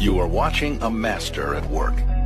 You are watching a master at work.